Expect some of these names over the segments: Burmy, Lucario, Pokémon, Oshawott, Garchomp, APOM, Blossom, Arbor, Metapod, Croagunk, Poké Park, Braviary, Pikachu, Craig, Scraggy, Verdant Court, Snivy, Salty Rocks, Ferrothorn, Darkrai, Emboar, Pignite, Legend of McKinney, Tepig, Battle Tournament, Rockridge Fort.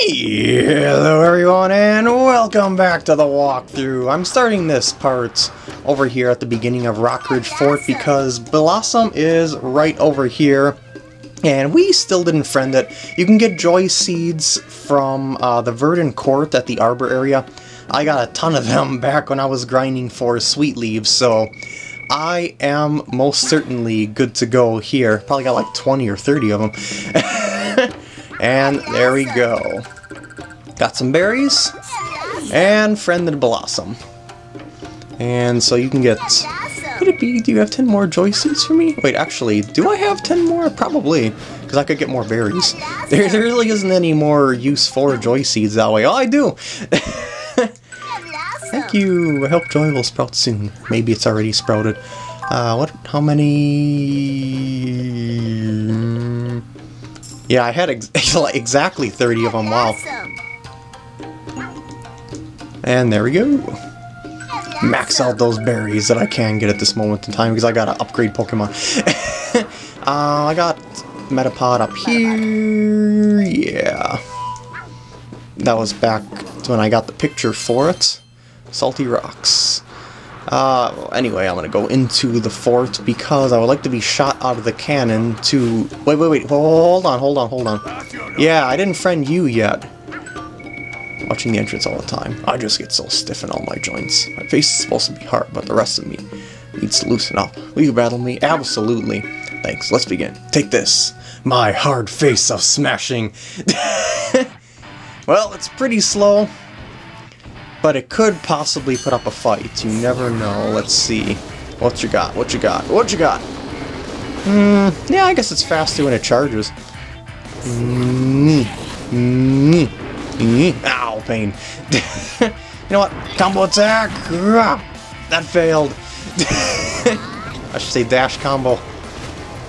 Hey, hello everyone, and welcome back to the walkthrough. I'm starting this part over here at the beginning of Rockridge Fort because Blossom is right over here, and we still didn't friend it. You can get joy seeds from the Verdant Court at the Arbor area. I got a ton of them back when I was grinding for sweet leaves, so I am most certainly good to go here. Probably got like 20 or 30 of them. And there we go. Got some berries. And friended Blossom. And so you can get... Could it be, do you have 10 more joy seeds for me? Wait, actually, do I have 10 more? Probably. Because I could get more berries. There really isn't any more use for joy seeds that way. Oh, I do! Thank you! I hope joy will sprout soon. Maybe it's already sprouted. What? How many... Yeah, I had exactly 30 of them, wow. And there we go. Max out those berries that I can get at this moment in time, because I gotta upgrade Pokemon. I got Metapod up here, yeah. That was back when I got the picture for it. Salty Rocks. Well, anyway, I'm gonna go into the fort because I would like to be shot out of the cannon to... Wait, hold on. Yeah, I didn't friend you yet. Watching the entrance all the time. I just get so stiff in all my joints. My face is supposed to be hard, but the rest of me needs to loosen up. Will you battle me? Absolutely. Thanks, let's begin. Take this. My hard face of smashing. Well, it's pretty slow. But it could possibly put up a fight. You never know. Let's see. What you got? Yeah, I guess it's faster when it charges. Ow, pain. You know what? Combo attack! That failed. I should say dash combo.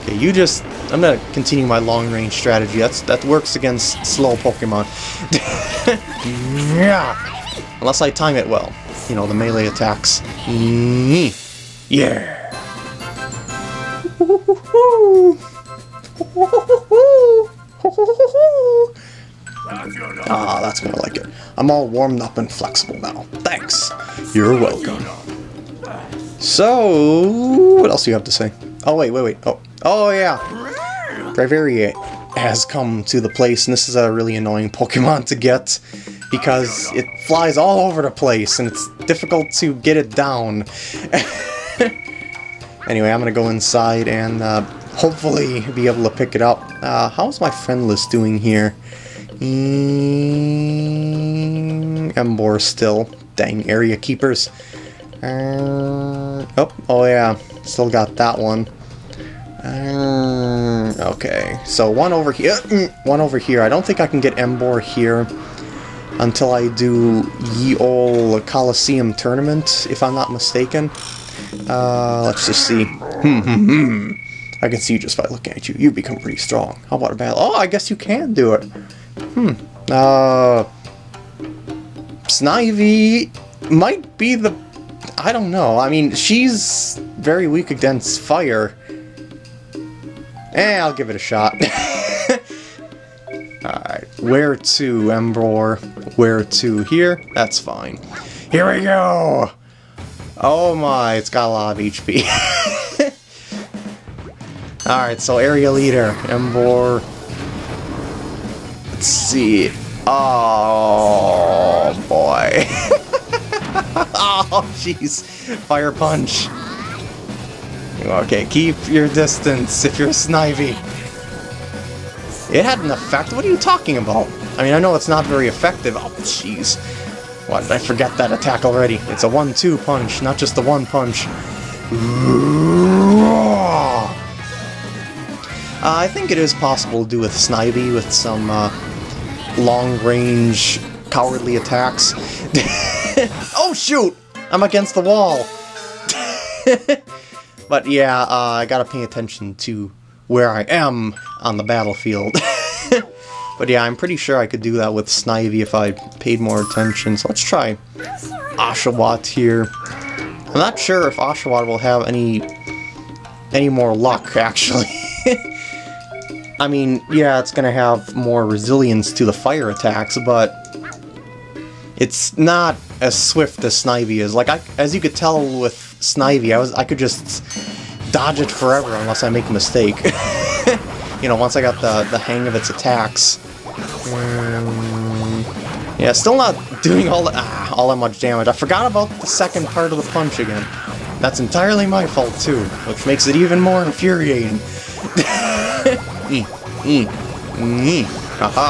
Okay, you just... I'm gonna continue my long-range strategy. That works against slow Pokemon. Yeah. Unless I time it well. You know, the melee attacks. Yeah! Ah, that's more like it. I'm all warmed up and flexible now. Thanks! You're welcome. So... What else do you have to say? Oh, wait. Oh yeah! Braviary has come to the place, and this is a really annoying Pokemon to get. Because it flies all over the place, and it's difficult to get it down. Anyway, I'm gonna go inside and hopefully be able to pick it up. How's my friend list doing here? Emboar still. Dang, area keepers. Oh yeah, still got that one. Okay, so one over here. I don't think I can get Emboar here. Until I do ye ol' Colosseum Tournament, if I'm not mistaken. Let's just see. I can see you just by looking at you. You become pretty strong. How about a battle? Oh, I guess you can do it. Snivy might be the... I don't know. I mean, she's very weak against fire. I'll give it a shot. Alright, where to, Emboar? Where to? Here? That's fine. Here we go! Oh my, it's got a lot of HP. Alright, so area leader, Emboar. Let's see. Oh boy. Oh jeez. Fire punch. Okay, keep your distance if you're Snivy. It had an effect? What are you talking about? I mean, I know it's not very effective. Oh, jeez. Why did I forget that attack already? It's a 1-2 punch, not just the one punch. I think it is possible to do with Snivy with some long-range cowardly attacks. Oh, shoot! I'm against the wall! But yeah, I gotta pay attention to where I am on the battlefield. But yeah, I'm pretty sure I could do that with Snivy if I paid more attention. So let's try Oshawott here. I'm not sure if Oshawott will have any more luck, actually. I mean, yeah, it's gonna have more resilience to the fire attacks, but it's not as swift as Snivy is. Like, as you could tell with Snivy, I could just dodge it forever unless I make a mistake. You know, once I got the hang of its attacks. Yeah, still not doing all that much damage. I forgot about the second part of the punch again. That's entirely my fault, too, which makes it even more infuriating. Haha.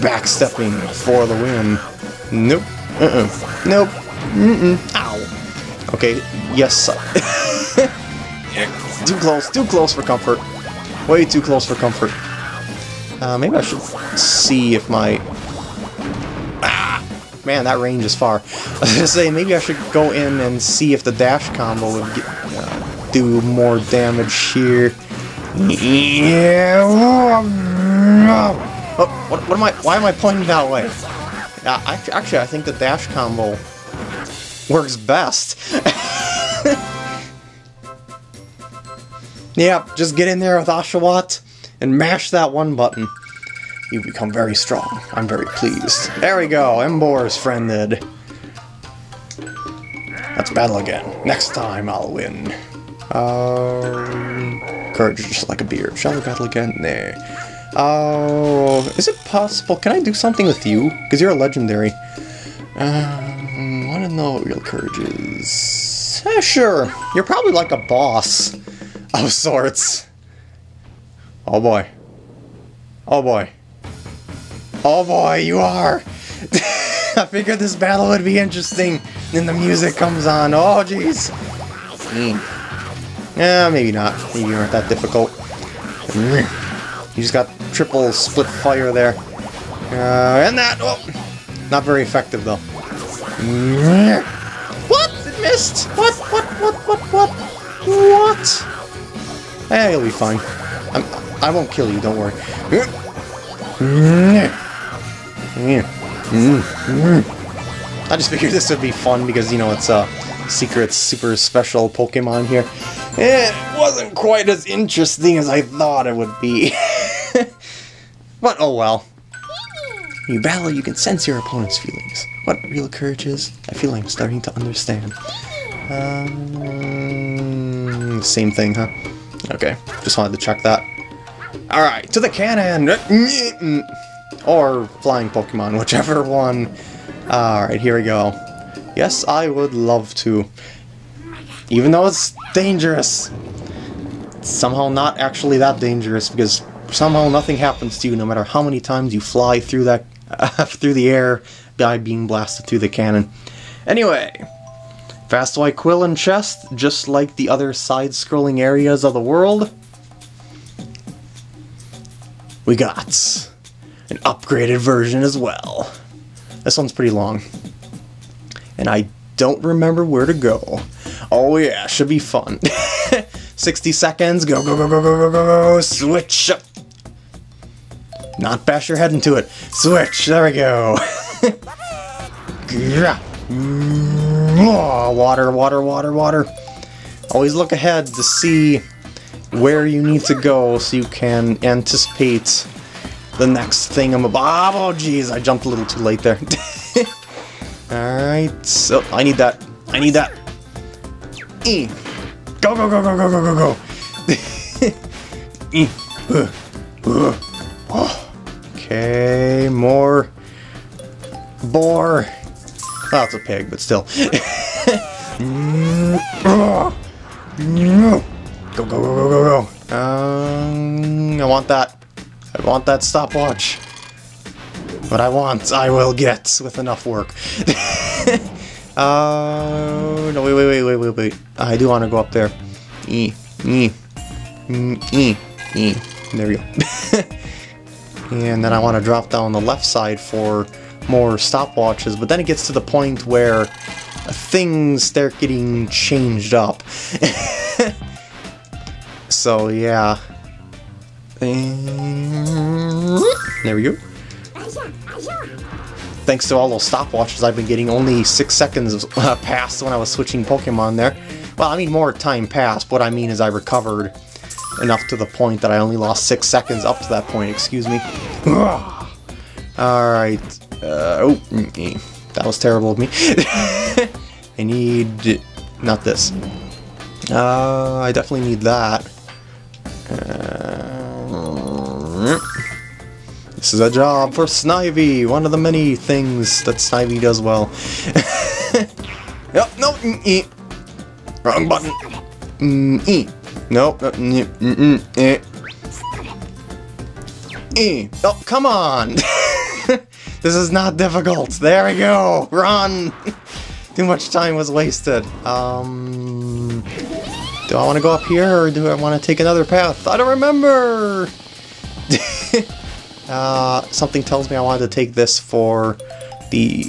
Backstepping for the win. Nope. Nope. Ow. Okay, yes. Too close. Too close for comfort. Way too close for comfort. Maybe I should see if my... Man, that range is far. I was gonna say, maybe I should go in and see if the dash combo would do more damage here. Yeah. Oh, what am I? Why am I pointing that way? Actually, I think the dash combo works best. Yeah, just get in there with Oshawott and mash that one button. You become very strong. I'm very pleased. There we go. Emboar is friended. Let's battle again. Next time I'll win. Courage just like a beard. Shall we battle again? Nah. Oh, is it possible? Can I do something with you? Because you're a legendary. I want to know what real courage is. Eh, sure. You're probably like a boss of sorts. Oh boy. Oh boy. Oh boy, you are! I figured this battle would be interesting. Then the music comes on. Oh jeez. Yeah, maybe not. Maybe you aren't that difficult. You just got triple split fire there. And that! Oh, not very effective though. What? It missed? What? Eh, you'll be fine. I won't kill you, don't worry. I just figured this would be fun because, you know, it's a secret super special Pokemon here. It wasn't quite as interesting as I thought it would be. But oh well. You battle, you can sense your opponent's feelings. What real courage is, I feel I'm starting to understand. Same thing, huh? Okay, just wanted to check that. Alright, to the cannon! Or flying Pokemon, whichever one. Alright, here we go. Yes, I would love to. Even though it's dangerous. It's somehow not actually that dangerous, because somehow nothing happens to you no matter how many times you fly through that through the air by being blasted through the cannon. Anyway. Fast white quill and chest, just like the other side-scrolling areas of the world. We got an upgraded version as well. This one's pretty long. And I don't remember where to go. Oh yeah, should be fun. 60 seconds, go, go, go, go, go, go, go, switch up. Not bash your head into it. Switch, there we go. Oh, water, water, water, water. Always look ahead to see where you need to go so you can anticipate the next thing. Oh, jeez, I jumped a little too late there. Alright, so I need that. I need that. Go, go, go, go, go, go, go, go. Okay, more. Boar. Oh, it's a pig, but still. Go, go, go, go, go, go. I want that. I want that stopwatch. What I want, I will get with enough work. No, wait, wait, wait, wait, wait, wait. I do want to go up there. There we go. And then I want to drop down the left side for more stopwatches, but then it gets to the point where things start getting changed up. So yeah, there we go. Thanks to all those stopwatches, I've been getting only 6 seconds passed when I was switching Pokemon there. Well, I mean more time passed. What I mean is I recovered enough to the point that I only lost 6 seconds up to that point, excuse me. Alright. Oh, that was terrible of me. I need... not this. I definitely need that. This is a job for Snivy, one of the many things that Snivy does well. Yep, no, wrong button. Nope. Oh, come on! This is not difficult. There we go. Run. Too much time was wasted. Do I want to go up here, or do I want to take another path? I don't remember! Something tells me I wanted to take this for the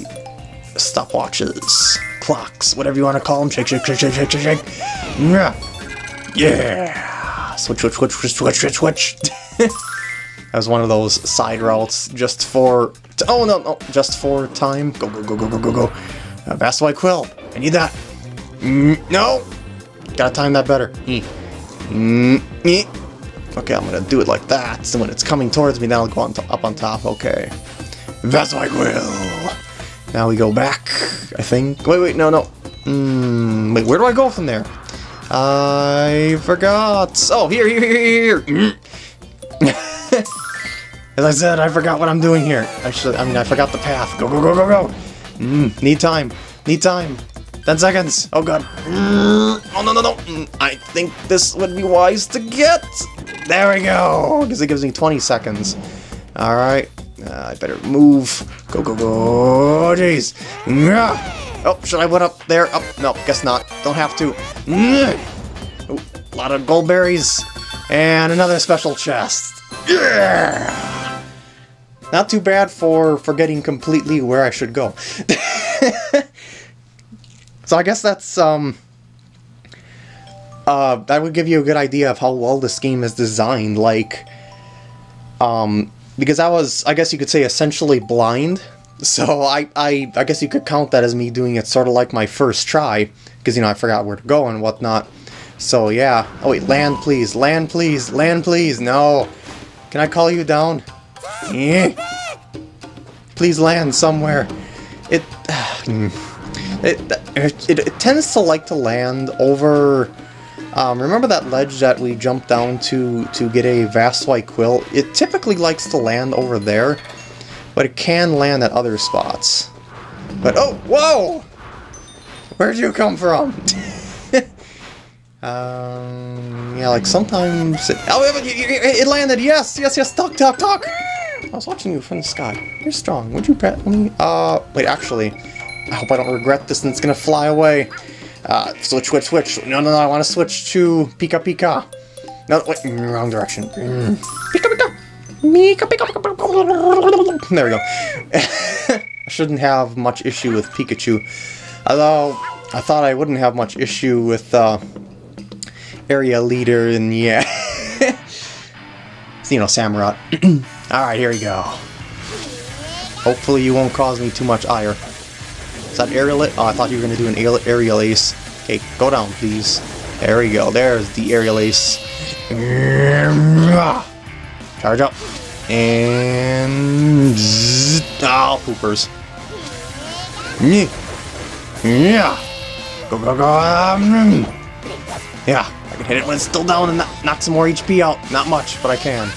stopwatches. Clocks, whatever you want to call them. Shake, shake, shake, shake, shake, shake, shake. Yeah! Switch, switch, switch, switch, switch, switch, switch. That was one of those side routes just for... oh, no, no, just for time. Go, go, go, go, go, go, go. Vast White Quill. I need that. No! Gotta time that better. Okay, I'm gonna do it like that, so when it's coming towards me, that'll go on up on top. Okay. That's my will. Now we go back, I think. Wait, wait, no, no. Wait, where do I go from there? I forgot. Oh, here, here, here, here. As I said, I forgot what I'm doing here. Actually, I mean, I forgot the path. Go, go, go, go, go. Need time. Need time. 10 seconds! Oh god. Oh no no no! I think this would be wise to get! There we go! Because it gives me 20 seconds. Alright. I better move. Go go go! Oh jeez! Oh, should I went up there? Up? No, guess not. Don't have to. Oh, a lot of gold berries. And another special chest. Yeah! Not too bad for forgetting completely where I should go. So I guess that's, that would give you a good idea of how well this game is designed, like, because I was, I guess you could say, essentially blind, so I guess you could count that as me doing it sort of like my first try, because, you know, I forgot where to go and whatnot, so yeah. Oh wait, land please, land please, land please, no! Can I call you down? Please land somewhere. It tends to like to land over... remember that ledge that we jumped down to get a Vast White Quill? It typically likes to land over there, but it can land at other spots. But oh, whoa! Where'd you come from? Yeah, like sometimes... It landed! Yes, yes, yes! Talk, talk, talk! I was watching you from the sky. You're strong. Would you pet me? Wait, actually... I hope I don't regret this and it's gonna fly away. Switch, switch, switch. No, no, no, I want to switch to Pika Pika. No, wait, wrong direction. Pika Pika! Pika Pika Pika! There we go. I shouldn't have much issue with Pikachu. Although, I thought I wouldn't have much issue with, Area Leader and yeah. You know, Samurott. Alright, here we go. Hopefully you won't cause me too much ire. Is that aerial? Oh, I thought you were going to do an aerial ace. Okay, go down, please. There we go. There's the aerial ace. Charge up. And... oh, poopers. Yeah. Go, go, go. Yeah, I can hit it when it's still down and knock some more HP out. Not much, but I can.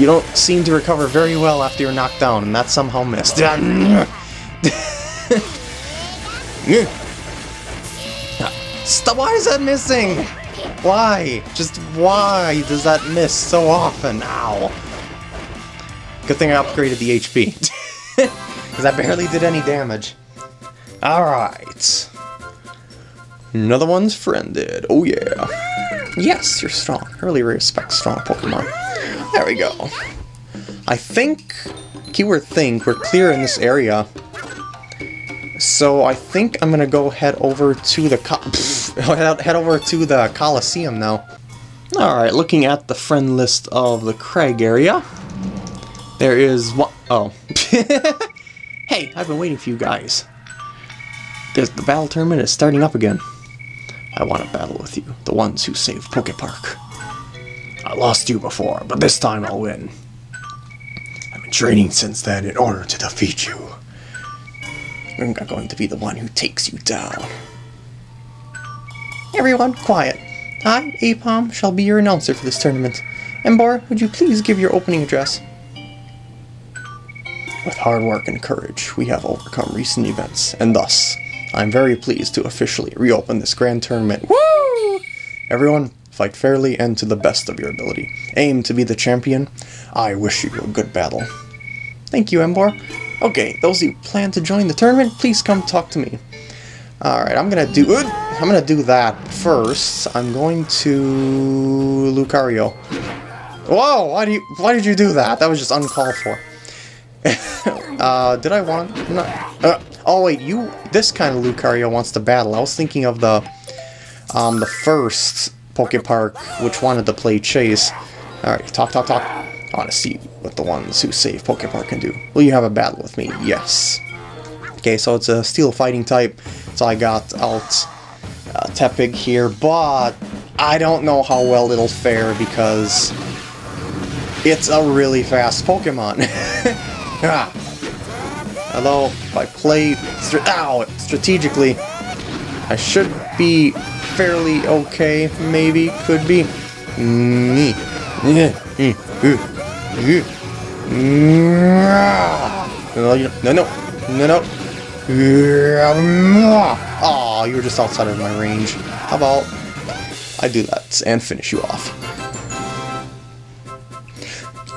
You don't seem to recover very well after you're knocked down, and that somehow missed. Why is that missing? Why? Just why does that miss so often? Ow. Good thing I upgraded the HP. Because I barely did any damage. Alright. Another one's friended. Oh yeah. Yes, you're strong. I really respect strong Pokemon. There we go. I think, keyword think, we're clear in this area. So I think I'm gonna go head over to the Colosseum now. All right, looking at the friend list of the Craig area, there is one. Oh, hey, I've been waiting for you guys. The battle tournament is starting up again. I want to battle with you, the ones who saved Poké Park. I lost you before, but this time I'll win. I've been training since then in order to defeat you. I'm going to be the one who takes you down. Everyone, quiet. I, APOM, shall be your announcer for this tournament. Emboar, would you please give your opening address? With hard work and courage, we have overcome recent events, and thus, I am very pleased to officially reopen this grand tournament. Woo! Everyone, fight fairly and to the best of your ability. Aim to be the champion. I wish you a good battle. Thank you, Emboar. Okay, those who plan to join the tournament, please come talk to me. Alright, I'm gonna do that first. I'm going to Lucario. Whoa! Why did you do that? That was just uncalled for. Did I want? No. Oh wait, this kind of Lucario wants to battle. I was thinking of the first Poké Park, which wanted to play chase. All right, talk. I want to see what the ones who save Poké Park can do. Will you have a battle with me? Yes. Okay, so it's a steel fighting type. So I got out Tepig here, but I don't know how well it'll fare because it's a really fast Pokemon. Although, if I play strategically, I should be fairly okay, maybe, could be. No. Aw, you were just outside of my range. How about I do that and finish you off?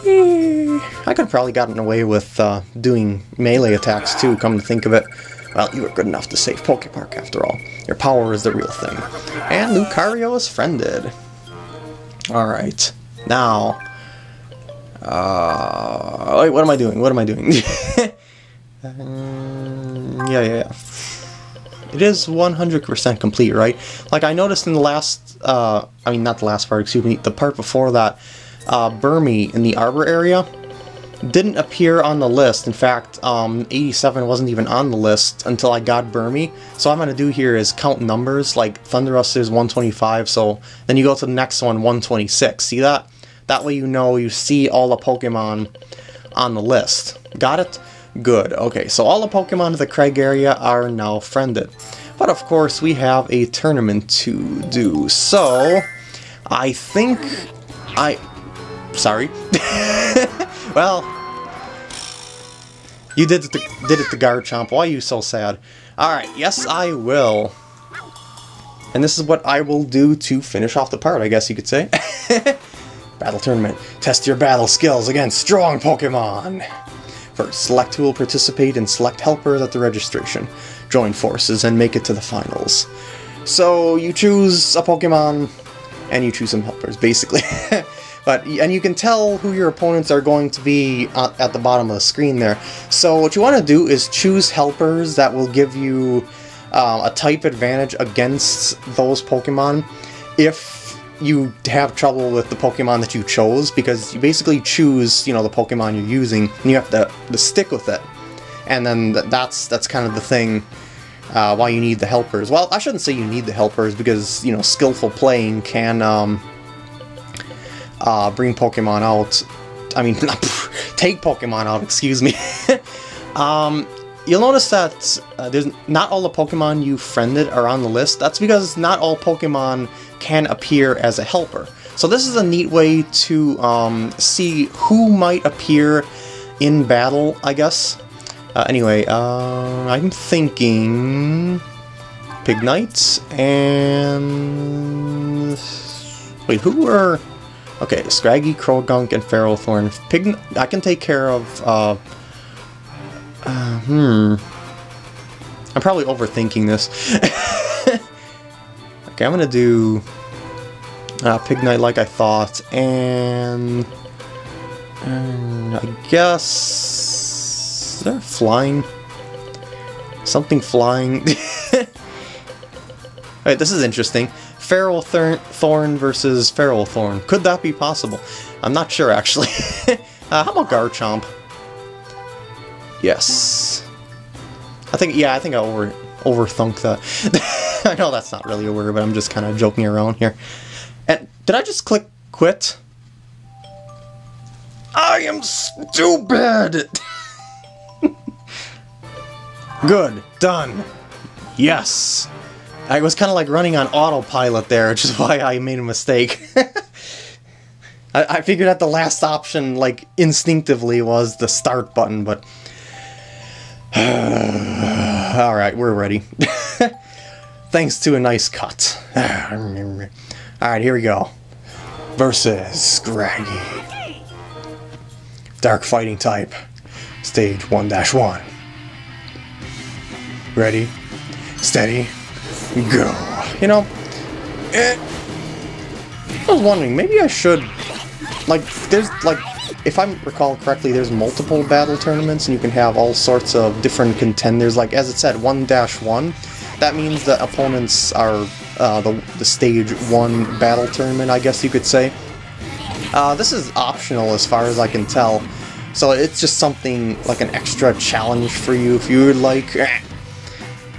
I could have probably gotten away with doing melee attacks too, come to think of it. Well, you were good enough to save Poké Park after all. Your power is the real thing. And Lucario is friended. Alright. Now... wait, what am I doing? Yeah. It is 100% complete, right? Like, I noticed in the last... I mean, not the last part, excuse me. The part before that... Burmy in the Arbor area didn't appear on the list. In fact, 87 wasn't even on the list until I got Burmy. So what I'm gonna do here is count numbers, like Thunderust is 125, so then you go to the next one, 126. See that? That way you know you see all the Pokemon on the list. Got it? Good. Okay, so all the Pokemon of the Craig area are now friended. But of course, we have a tournament to do. So, I think I... Sorry. Well, you did it to Garchomp. Why are you so sad? Alright, yes I will. And this is what I will do to finish off the part, I guess you could say. Battle Tournament. Test your battle skills against strong Pokemon. First, select who will participate and select helpers at the registration. Join forces and make it to the finals. So, you choose a Pokemon, and you choose some helpers, basically. And you can tell who your opponents are going to be at the bottom of the screen there. So what you want to do is choose helpers that will give you a type advantage against those Pokemon if you have trouble with the Pokemon that you chose, because you basically choose, you know, the Pokemon you're using, and you have to stick with it. And then that's kind of the thing why you need the helpers. Well, I shouldn't say you need the helpers, because, you know, skillful playing can... bring Pokemon out. I mean, take Pokemon out, excuse me. You'll notice that there's not all the Pokemon you friended are on the list. That's because not all Pokemon can appear as a helper. So this is a neat way to see who might appear in battle, I guess. Anyway, I'm thinking... Pignite and... Wait, who are... Okay, Scraggy, Croagunk, and Ferrothorn. I can take care of, I'm probably overthinking this. Okay, I'm gonna do... Pignite like I thought, and... I guess... Is there flying? Something flying? Alright, this is interesting. Ferrothorn versus Ferrothorn. Could that be possible? I'm not sure, actually. How about Garchomp? Yes. I think I overthunk that. I know that's not really a word, but I'm just kind of joking around here. And did I just click quit? I am stupid! Good. Done. Yes. I was kind of like running on autopilot there, which is why I made a mistake. I figured out the last option, like, instinctively was the start button, but... Alright, we're ready. Thanks to a nice cut. Alright, here we go. Versus Scraggy. Dark fighting type. Stage 1-1. Ready, steady, go. You know, I was wondering, maybe I should... Like, there's, like, if I recall correctly, there's multiple battle tournaments, and you can have all sorts of different contenders. Like, as it said, 1-1. That means the opponents are the stage 1 battle tournament, I guess you could say. This is optional, as far as I can tell. So it's just something, like an extra challenge for you, if you would like.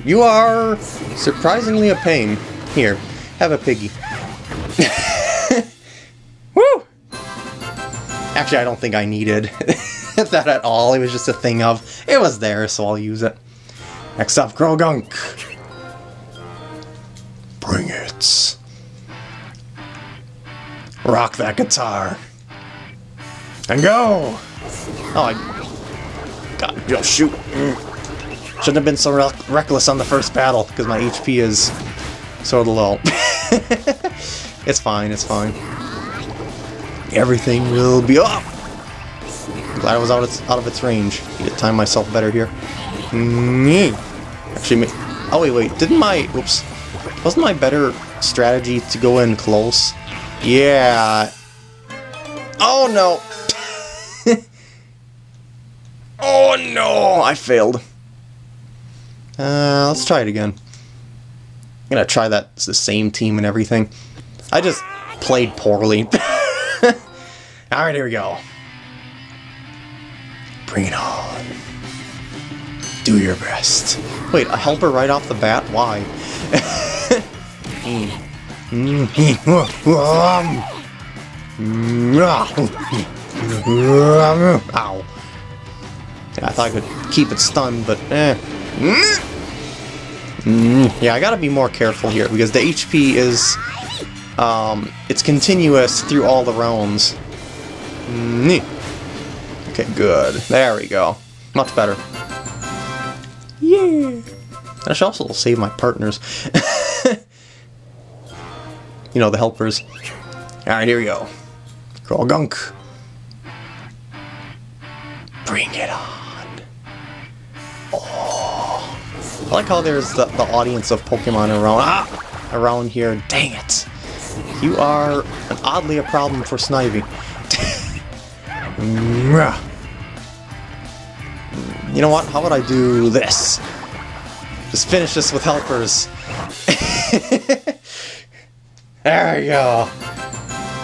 You are surprisingly a pain. Here, have a piggy. Woo! Actually, I don't think I needed that at all. It was just a thing of, it was there, so I'll use it. Next up, Croagunk. Bring it. Rock that guitar. And go! Oh, I... God, yo, shoot. Shouldn't have been so reckless on the first battle, because my HP is sort of low. It's fine, it's fine. Everything will be up! I'm glad I was out of its range. Need to time myself better here. Actually, oh wait, didn't my... Whoops. Wasn't my better strategy to go in close? Yeah. Oh no! Oh no! I failed. Let's try it again. I'm gonna try that. It's the same team and everything. I just played poorly. Alright, here we go. Bring it on. Do your best. Wait, a helper right off the bat? Why? Ow. Yeah, I thought I could keep it stunned, but eh. Yeah, I gotta be more careful here, because the HP is... it's continuous through all the rounds. Okay, good. There we go. Much better. Yeah. I should also save my partners. You know, the helpers. Alright, here we go. Croagunk. Bring it on. Oh. I like how there's the audience of Pokemon around, around here. Dang it. You are an oddly a problem for Snivy. You know what? How would I do this? Just finish this with helpers. There we go.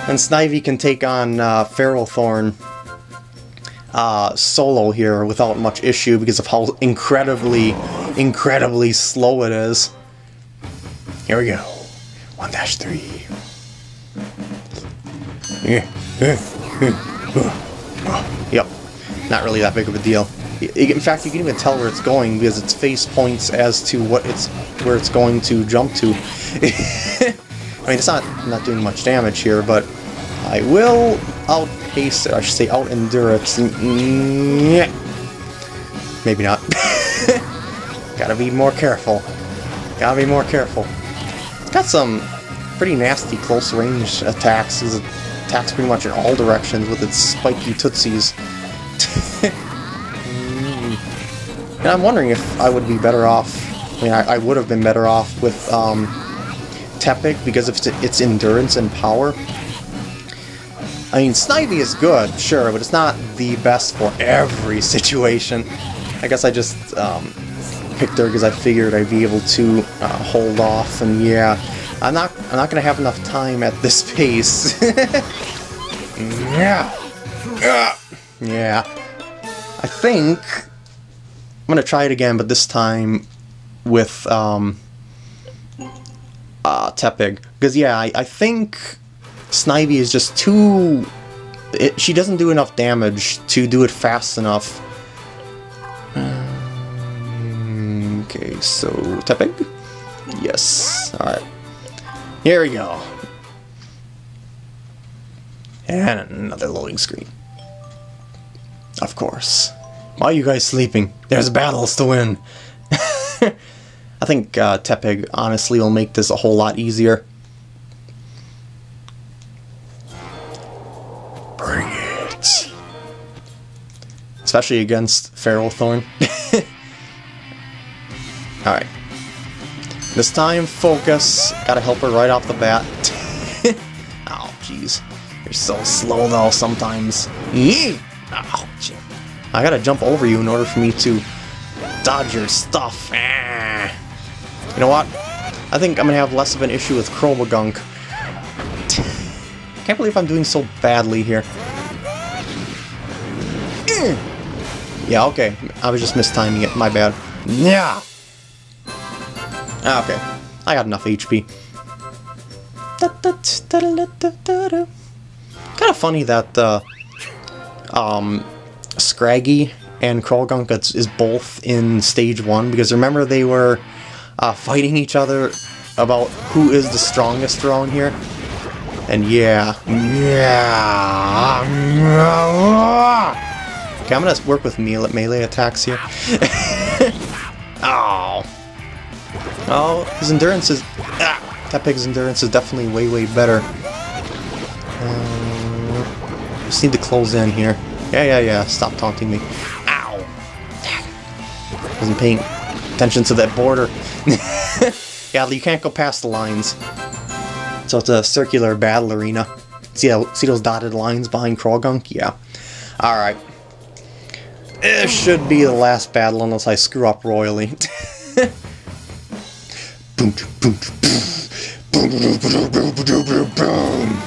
And Snivy can take on Ferrothorn solo here without much issue because of how incredibly slow it is. Here we go. 1-3. Yep, not really that big of a deal. In fact, you can even tell where it's going because its face points as to what where it's going to jump to. I mean, it's not doing much damage here, but I will outpace it. I should say out-endure it. Maybe not. Gotta be more careful. Gotta be more careful. It's got some pretty nasty close-range attacks. It attacks pretty much in all directions with its spiky tootsies. And I'm wondering if I would be better off... I mean, I would have been better off with Tepig because of its endurance and power. I mean, Snivy is good, sure, but it's not the best for every situation. I guess I just picked her because I figured I'd be able to hold off, and yeah... I'm not gonna have enough time at this pace. Yeah. I think I'm gonna try it again, but this time with Tepig. Because, yeah, I think Snivy is just too... she doesn't do enough damage to do it fast enough. Okay, so Tepig? Yes. Alright. Here we go. And another loading screen. Of course. Why are you guys sleeping? There's battles to win! I think Tepig honestly will make this a whole lot easier. Bring it! Especially against Ferrothorn. Alright. This time, focus. Gotta help her right off the bat. Oh, jeez. You're so slow, though, sometimes. Yeah. Oh, jeez. I gotta jump over you in order for me to dodge your stuff. Ah. You know what? I think I'm gonna have less of an issue with Croagunk. Can't believe I'm doing so badly here. Yeah, okay. I was just mistiming it. My bad. Yeah. Okay, I got enough HP. Kind of funny that Scraggy and Croagunk is both in Stage 1, because remember they were fighting each other about who is the strongest around here? And yeah. Okay, I'm gonna work with melee attacks here. Oh. Oh, his endurance is... Tepig's endurance is definitely way, way better. Just need to close in here. Yeah. Stop taunting me. Ow! Wasn't paying attention to that border. Yeah, you can't go past the lines. So it's a circular battle arena. See those dotted lines behind Croagunk? Yeah. Alright. This should be the last battle unless I screw up royally. Boom, boom, boom, boom, boom.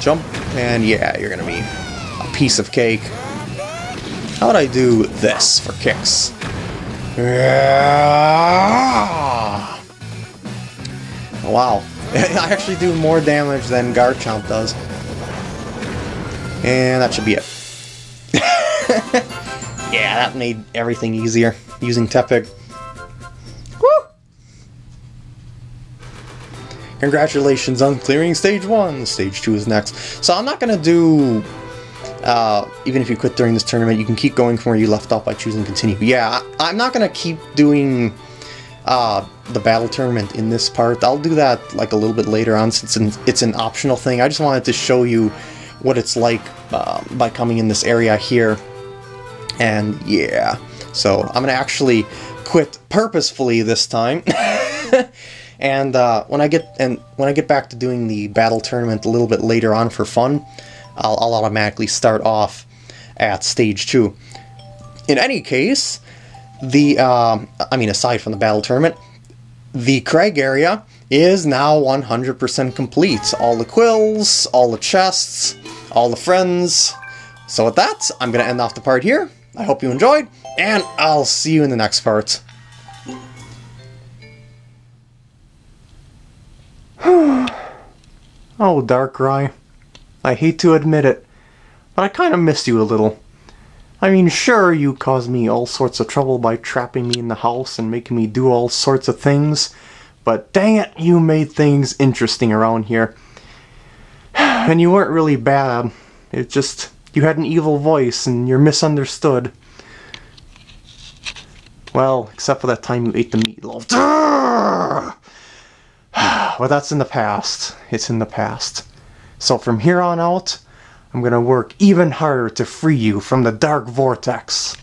Jump, and yeah, you're gonna be a piece of cake. How would I do this for kicks? Yeah. Wow, I actually do more damage than Garchomp does. And that should be it. Yeah, that made everything easier using Tepig. Congratulations on clearing Stage 1. Stage 2 is next. So I'm not going to do... even if you quit during this tournament, you can keep going from where you left off by choosing continue. Yeah, I'm not going to keep doing the battle tournament in this part. I'll do that like a little bit later on since it's an optional thing. I just wanted to show you what it's like by coming in this area here. And yeah, so I'm going to actually quit purposefully this time. And when I get back to doing the battle tournament a little bit later on for fun, I'll automatically start off at Stage 2. In any case, the I mean, aside from the battle tournament, the Craig area is now 100% complete. All the quills, all the chests, all the friends. So with that, I'm gonna end off the part here. I hope you enjoyed, and I'll see you in the next part. Oh, Darkrai. I hate to admit it, but I kind of miss you a little. I mean, sure, you caused me all sorts of trouble by trapping me in the house and making me do all sorts of things, but dang it, you made things interesting around here. And you weren't really bad. It just, you had an evil voice and you're misunderstood. Well, except for that time you ate the meatloaf. Well, that's in the past. It's in the past. So from here on out, I'm gonna work even harder to free you from the dark vortex.